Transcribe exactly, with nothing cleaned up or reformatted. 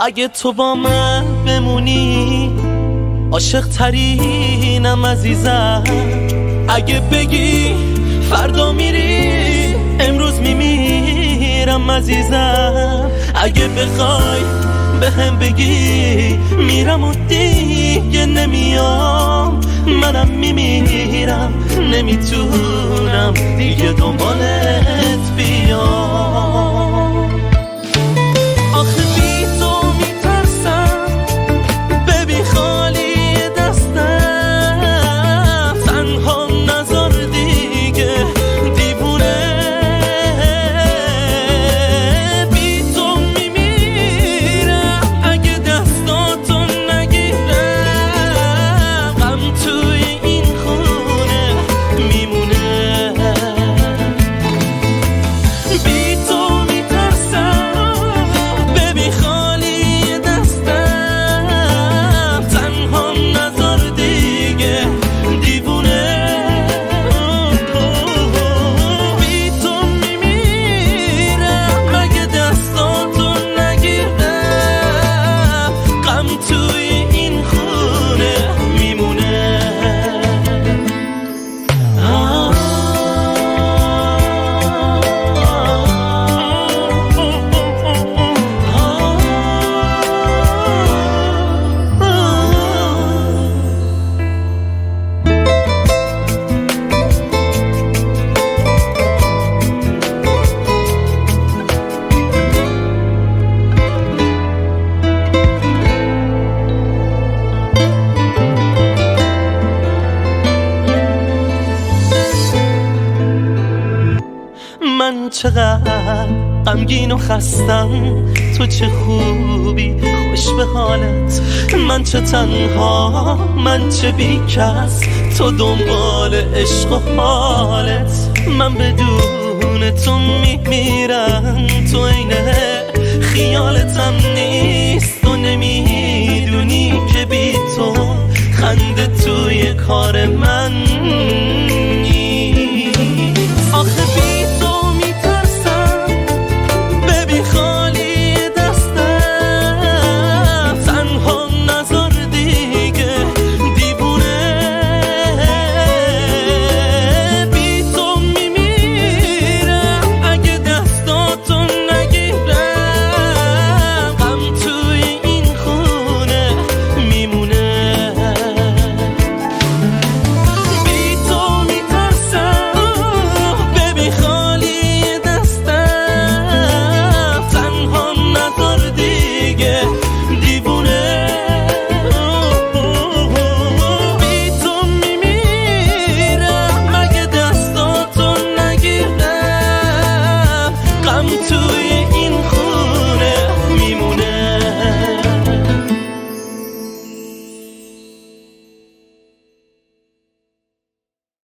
اگه تو با من بمونی عاشق ترینم عزیزم، اگه بگی فردا میری امروز میمیرم عزیزم، اگه بخوای به هم بگی میرم و دیگه نمیام منم میمیرم، نمیتونم دیگه دنبالت بیام. من چقدر غمگین و خستم، تو چه خوبی خوش به حالت، من چه تنها، من چه بیکس، تو دنبال عشق و حالت، من بدون تو میمیرم، تو اینه خیالتم نیست، تو نمیدونی که بی تو خنده توی کار من